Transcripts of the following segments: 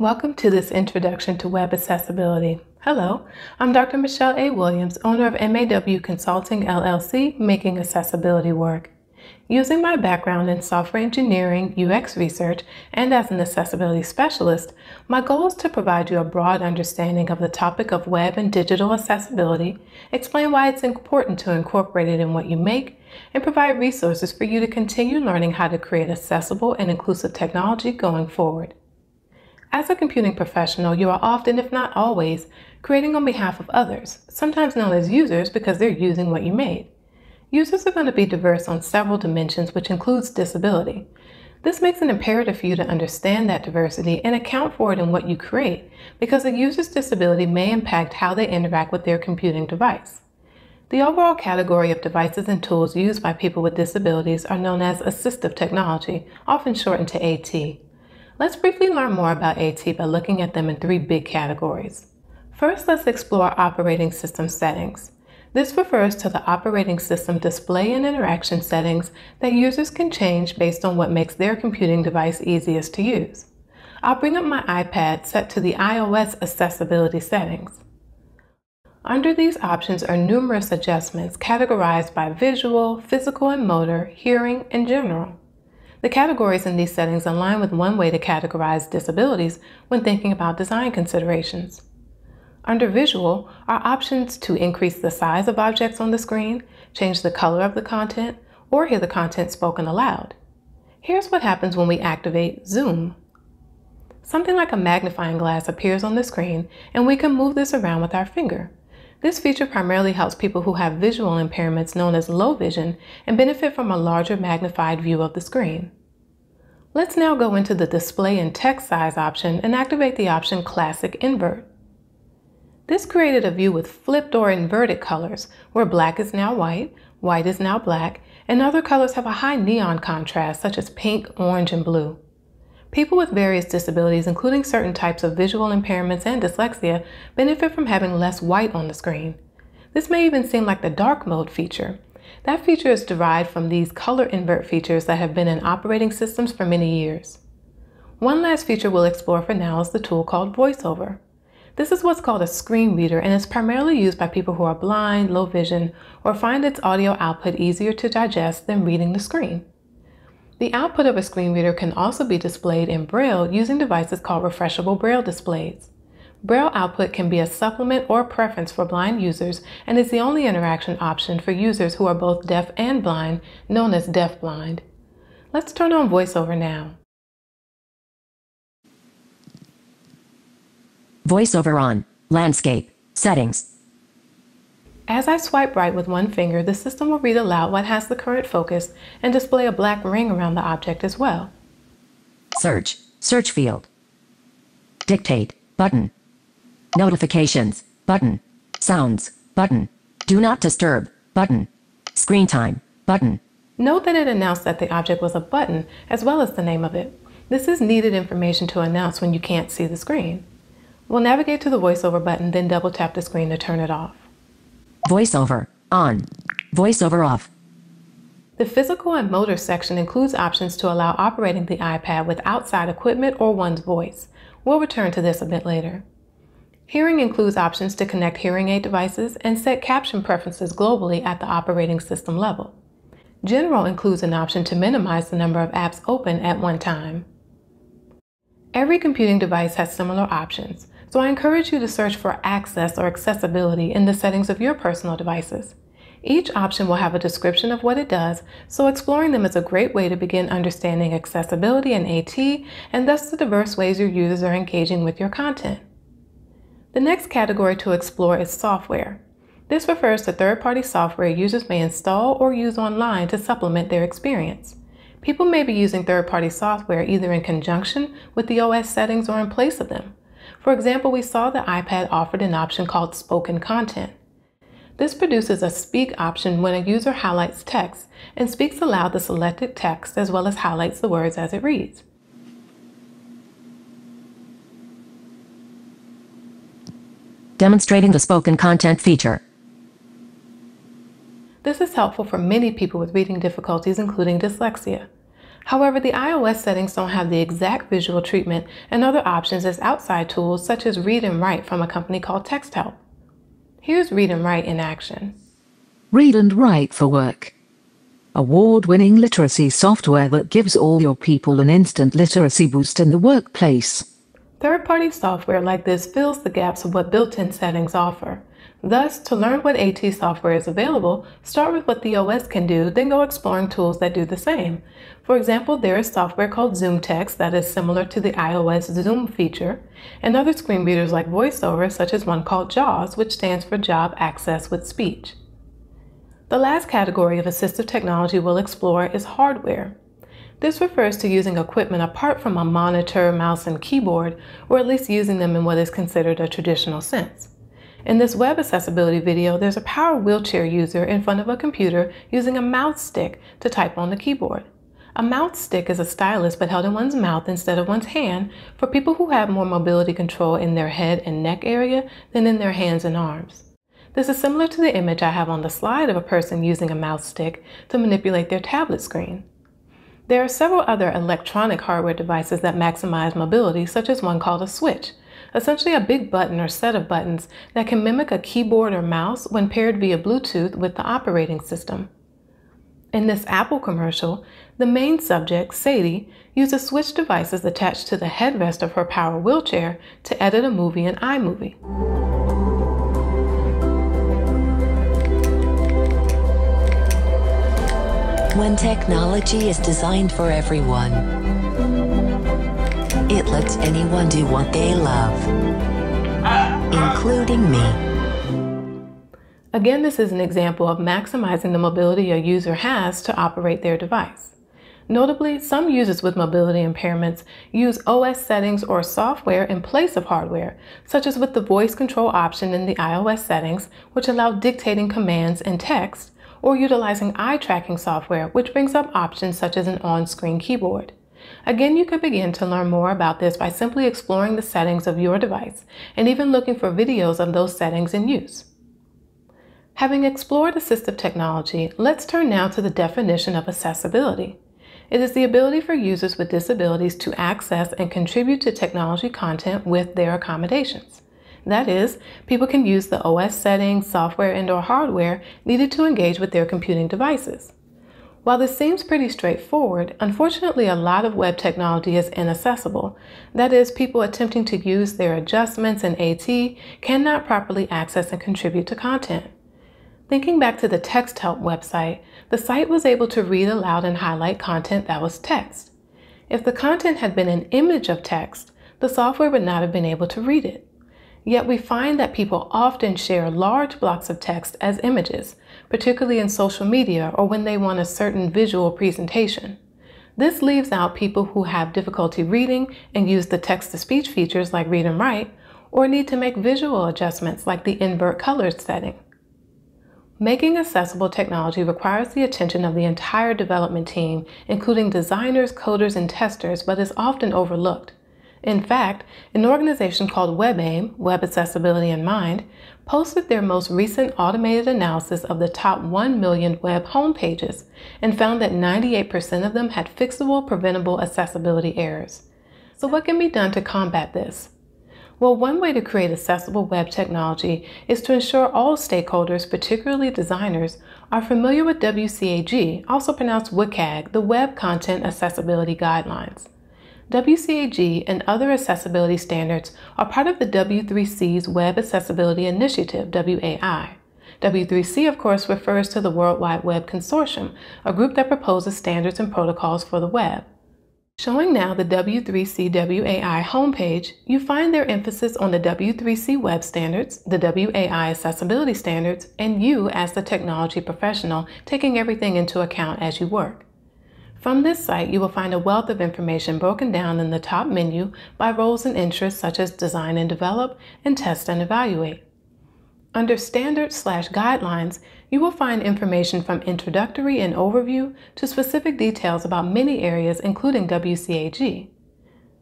Welcome to this introduction to web accessibility. Hello, I'm Dr. Michelle A. Williams, owner of MAW Consulting LLC, Making Accessibility Work. Using my background in software engineering, UX research, and as an accessibility specialist, my goal is to provide you a broad understanding of the topic of web and digital accessibility, explain why it's important to incorporate it in what you make, and provide resources for you to continue learning how to create accessible and inclusive technology going forward. As a computing professional, you are often, if not always, creating on behalf of others, sometimes known as users because they're using what you made. Users are going to be diverse on several dimensions, which includes disability. This makes it imperative for you to understand that diversity and account for it in what you create, because a user's disability may impact how they interact with their computing device. The overall category of devices and tools used by people with disabilities are known as assistive technology, often shortened to AT. Let's briefly learn more about AT by looking at them in three big categories. First, let's explore operating system settings. This refers to the operating system display and interaction settings that users can change based on what makes their computing device easiest to use. I'll bring up my iPad set to the iOS accessibility settings. Under these options are numerous adjustments categorized by visual, physical and motor, hearing, and general. The categories in these settings align with one way to categorize disabilities when thinking about design considerations. Under visual are options to increase the size of objects on the screen, change the color of the content, or hear the content spoken aloud. Here's what happens when we activate Zoom. Something like a magnifying glass appears on the screen, and we can move this around with our finger. This feature primarily helps people who have visual impairments known as low vision and benefit from a larger magnified view of the screen. Let's now go into the display and text size option and activate the option Classic Invert. This created a view with flipped or inverted colors where black is now white is now black, and other colors have a high neon contrast such as pink, orange, and blue. People with various disabilities, including certain types of visual impairments and dyslexia, benefit from having less white on the screen. This may even seem like the dark mode feature. That feature is derived from these color invert features that have been in operating systems for many years. One last feature we'll explore for now is the tool called VoiceOver. This is what's called a screen reader and is primarily used by people who are blind, low vision, or find its audio output easier to digest than reading the screen. The output of a screen reader can also be displayed in Braille using devices called refreshable Braille displays. Braille output can be a supplement or preference for blind users and is the only interaction option for users who are both deaf and blind, known as deafblind. Let's turn on VoiceOver now. VoiceOver on. Landscape. Settings. As I swipe right with one finger, the system will read aloud what has the current focus and display a black ring around the object as well. Search. Search field. Dictate. Button. Notifications. Button. Sounds. Button. Do not disturb. Button. Screen time. Button. Note that it announced that the object was a button as well as the name of it. This is needed information to announce when you can't see the screen. We'll navigate to the VoiceOver button, then double tap the screen to turn it off. VoiceOver on. VoiceOver off. The physical and motor section includes options to allow operating the iPad with outside equipment or one's voice. We'll return to this a bit later. Hearing includes options to connect hearing aid devices and set caption preferences globally at the operating system level. General includes an option to minimize the number of apps open at one time. Every computing device has similar options. So I encourage you to search for access or accessibility in the settings of your personal devices. Each option will have a description of what it does, so exploring them is a great way to begin understanding accessibility and AT, and thus the diverse ways your users are engaging with your content. The next category to explore is software. This refers to third-party software users may install or use online to supplement their experience. People may be using third-party software either in conjunction with the OS settings or in place of them. For example, we saw the iPad offered an option called Spoken Content. This produces a speak option when a user highlights text and speaks aloud the selected text as well as highlights the words as it reads. Demonstrating the Spoken Content feature. This is helpful for many people with reading difficulties, including dyslexia. However, the iOS settings don't have the exact visual treatment and other options as outside tools such as Read&Write from a company called TextHelp. Here's Read&Write in action. Read&Write for Work. Award-winning literacy software that gives all your people an instant literacy boost in the workplace. Third-party software like this fills the gaps of what built-in settings offer. Thus, to learn what AT software is available, start with what the OS can do, then go exploring tools that do the same. For example, there is software called ZoomText that is similar to the iOS Zoom feature, and other screen readers like VoiceOver, such as one called JAWS, which stands for Job Access with Speech. The last category of assistive technology we'll explore is hardware. This refers to using equipment apart from a monitor, mouse, and keyboard, or at least using them in what is considered a traditional sense. In this web accessibility video, there's a power wheelchair user in front of a computer using a mouse stick to type on the keyboard. A mouse stick is a stylus but held in one's mouth instead of one's hand for people who have more mobility control in their head and neck area than in their hands and arms. This is similar to the image I have on the slide of a person using a mouse stick to manipulate their tablet screen. There are several other electronic hardware devices that maximize mobility, such as one called a switch, essentially a big button or set of buttons that can mimic a keyboard or mouse when paired via Bluetooth with the operating system. In this Apple commercial, the main subject, Sadie, uses switch devices attached to the headrest of her power wheelchair to edit a movie in iMovie. When technology is designed for everyone, it lets anyone do what they love, including me. Again, this is an example of maximizing the mobility a user has to operate their device. Notably, some users with mobility impairments use OS settings or software in place of hardware, such as with the voice control option in the iOS settings, which allow dictating commands in text, or utilizing eye-tracking software, which brings up options such as an on-screen keyboard. Again, you can begin to learn more about this by simply exploring the settings of your device and even looking for videos of those settings in use. Having explored assistive technology, let's turn now to the definition of accessibility. It is the ability for users with disabilities to access and contribute to technology content with their accommodations. That is, people can use the OS settings, software, and/or hardware needed to engage with their computing devices. While this seems pretty straightforward, unfortunately a lot of web technology is inaccessible. That is, people attempting to use their adjustments in AT cannot properly access and contribute to content. Thinking back to the TextHelp website, the site was able to read aloud and highlight content that was text. If the content had been an image of text, the software would not have been able to read it. Yet we find that people often share large blocks of text as images, particularly in social media or when they want a certain visual presentation. This leaves out people who have difficulty reading and use the text-to-speech features like Read and Write, or need to make visual adjustments like the invert colors setting. Making accessible technology requires the attention of the entire development team, including designers, coders, and testers, but is often overlooked. In fact, an organization called WebAIM, Web Accessibility in Mind, posted their most recent automated analysis of the top 1 million web homepages and found that 98% of them had fixable, preventable accessibility errors. So what can be done to combat this? Well, one way to create accessible web technology is to ensure all stakeholders, particularly designers, are familiar with WCAG, also pronounced WCAG, the Web Content Accessibility Guidelines. WCAG and other accessibility standards are part of the W3C's Web Accessibility Initiative, WAI. W3C, of course, refers to the World Wide Web Consortium, a group that proposes standards and protocols for the web. Showing now the W3C WAI homepage, you find their emphasis on the W3C web standards, the WAI accessibility standards, and you as the technology professional taking everything into account as you work. From this site, you will find a wealth of information broken down in the top menu by roles and interests such as design and develop and test and evaluate. Under standards/guidelines, you will find information from introductory and overview to specific details about many areas including WCAG.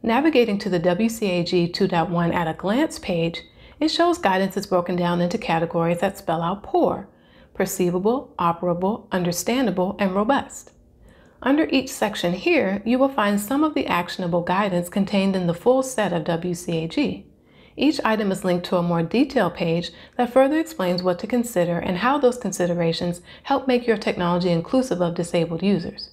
Navigating to the WCAG 2.1 at a glance page, it shows guidance is broken down into categories that spell out POUR: perceivable, operable, understandable, and robust. Under each section here, you will find some of the actionable guidance contained in the full set of WCAG. Each item is linked to a more detailed page that further explains what to consider and how those considerations help make your technology inclusive of disabled users.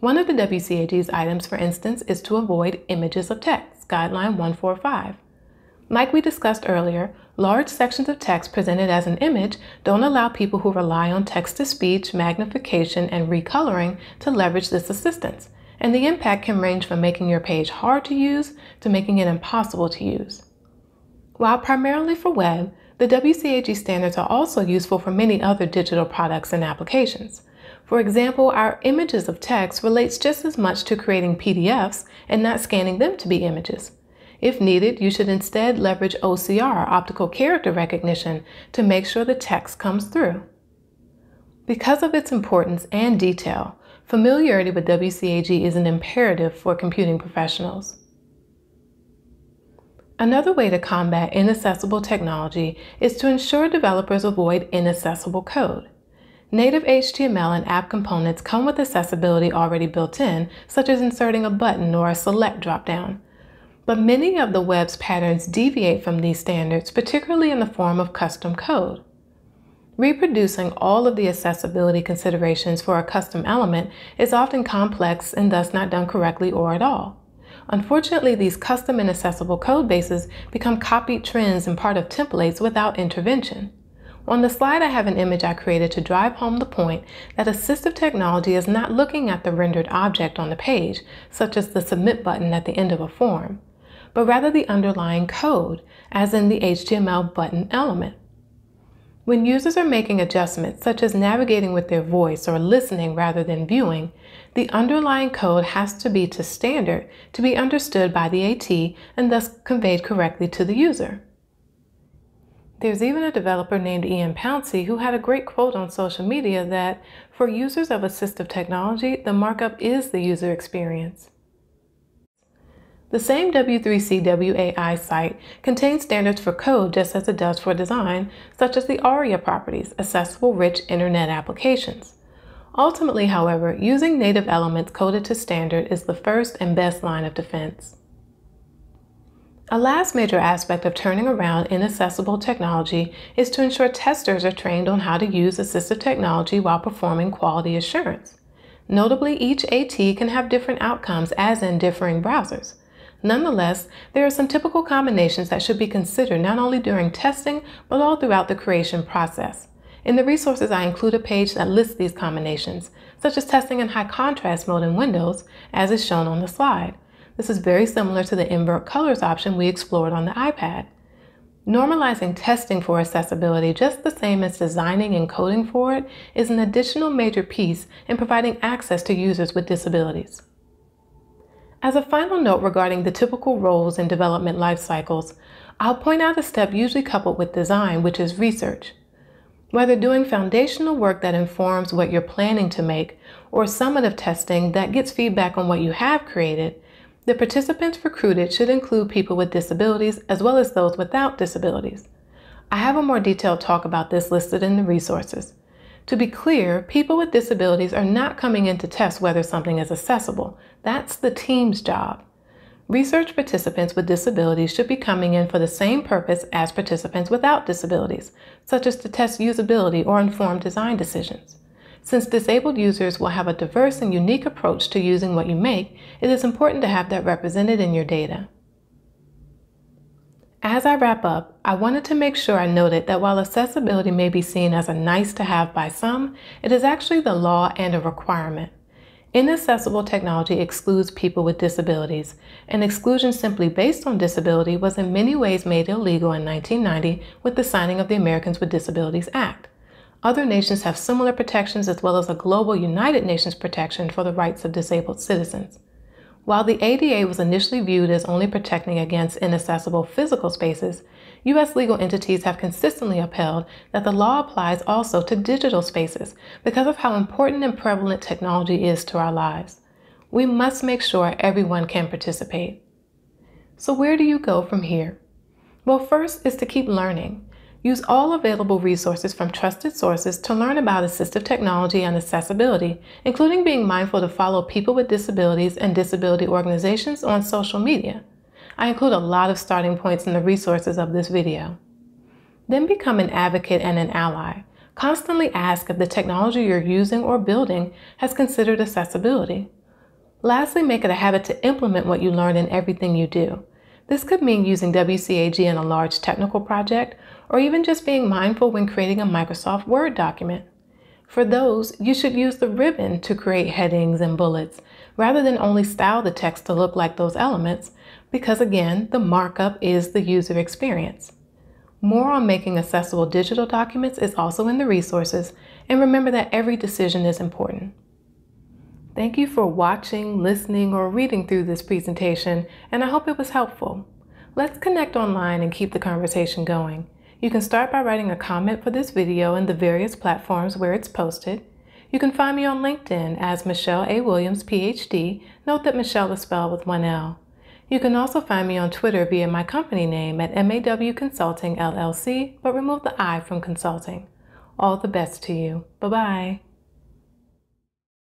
One of the WCAG's items, for instance, is to avoid images of text, Guideline 145. Like we discussed earlier, large sections of text presented as an image don't allow people who rely on text-to-speech, magnification, and recoloring to leverage this assistance, and the impact can range from making your page hard to use to making it impossible to use. While primarily for web, the WCAG standards are also useful for many other digital products and applications. For example, our images of text relates just as much to creating PDFs and not scanning them to be images. If needed, you should instead leverage OCR, optical character recognition, to make sure the text comes through. Because of its importance and detail, familiarity with WCAG is an imperative for computing professionals. Another way to combat inaccessible technology is to ensure developers avoid inaccessible code. Native HTML and app components come with accessibility already built in, such as inserting a button or a select dropdown. But many of the web's patterns deviate from these standards, particularly in the form of custom code. Reproducing all of the accessibility considerations for a custom element is often complex and thus not done correctly or at all. Unfortunately, these custom and accessible code bases become copied trends and part of templates without intervention. On the slide, I have an image I created to drive home the point that assistive technology is not looking at the rendered object on the page, such as the submit button at the end of a form, but rather the underlying code, as in the HTML button element. When users are making adjustments, such as navigating with their voice or listening rather than viewing, the underlying code has to be to standard to be understood by the AT and thus conveyed correctly to the user. There's even a developer named Ian Pouncey who had a great quote on social media that, for users of assistive technology, the markup is the user experience. The same W3C WAI site contains standards for code just as it does for design, such as the ARIA properties, Accessible Rich Internet Applications. Ultimately, however, using native elements coded to standard is the first and best line of defense. A last major aspect of turning around inaccessible technology is to ensure testers are trained on how to use assistive technology while performing quality assurance. Notably, each AT can have different outcomes as in differing browsers. Nonetheless, there are some typical combinations that should be considered not only during testing, but all throughout the creation process. In the resources, I include a page that lists these combinations, such as testing in high contrast mode in Windows, as is shown on the slide. This is very similar to the invert colors option we explored on the iPad. Normalizing testing for accessibility, just the same as designing and coding for it, is an additional major piece in providing access to users with disabilities. As a final note regarding the typical roles in development life cycles, I'll point out a step usually coupled with design, which is research. Whether doing foundational work that informs what you're planning to make, or summative testing that gets feedback on what you have created, the participants recruited should include people with disabilities as well as those without disabilities. I have a more detailed talk about this listed in the resources. To be clear, people with disabilities are not coming in to test whether something is accessible. That's the team's job. Research participants with disabilities should be coming in for the same purpose as participants without disabilities, such as to test usability or inform design decisions. Since disabled users will have a diverse and unique approach to using what you make, it is important to have that represented in your data. As I wrap up, I wanted to make sure I noted that while accessibility may be seen as a nice to have by some, it is actually the law and a requirement. Inaccessible technology excludes people with disabilities, and exclusion simply based on disability was in many ways made illegal in 1990 with the signing of the Americans with Disabilities Act. Other nations have similar protections as well as a global United Nations protection for the rights of disabled citizens. While the ADA was initially viewed as only protecting against inaccessible physical spaces, U.S. legal entities have consistently upheld that the law applies also to digital spaces because of how important and prevalent technology is to our lives. We must make sure everyone can participate. So where do you go from here? Well, first is to keep learning. Use all available resources from trusted sources to learn about assistive technology and accessibility, including being mindful to follow people with disabilities and disability organizations on social media. I include a lot of starting points in the resources of this video. Then become an advocate and an ally. Constantly ask if the technology you're using or building has considered accessibility. Lastly, make it a habit to implement what you learn in everything you do. This could mean using WCAG in a large technical project, or even just being mindful when creating a Microsoft Word document. For those, you should use the ribbon to create headings and bullets, rather than only style the text to look like those elements, because again, the markup is the user experience. More on making accessible digital documents is also in the resources, and remember that every decision is important. Thank you for watching, listening, or reading through this presentation, and I hope it was helpful. Let's connect online and keep the conversation going. You can start by writing a comment for this video in the various platforms where it's posted. You can find me on LinkedIn as Michelle A. Williams, PhD. Note that Michelle is spelled with one L. You can also find me on Twitter via my company name at MAW Consulting LLC, but remove the I from consulting. All the best to you. Bye-bye.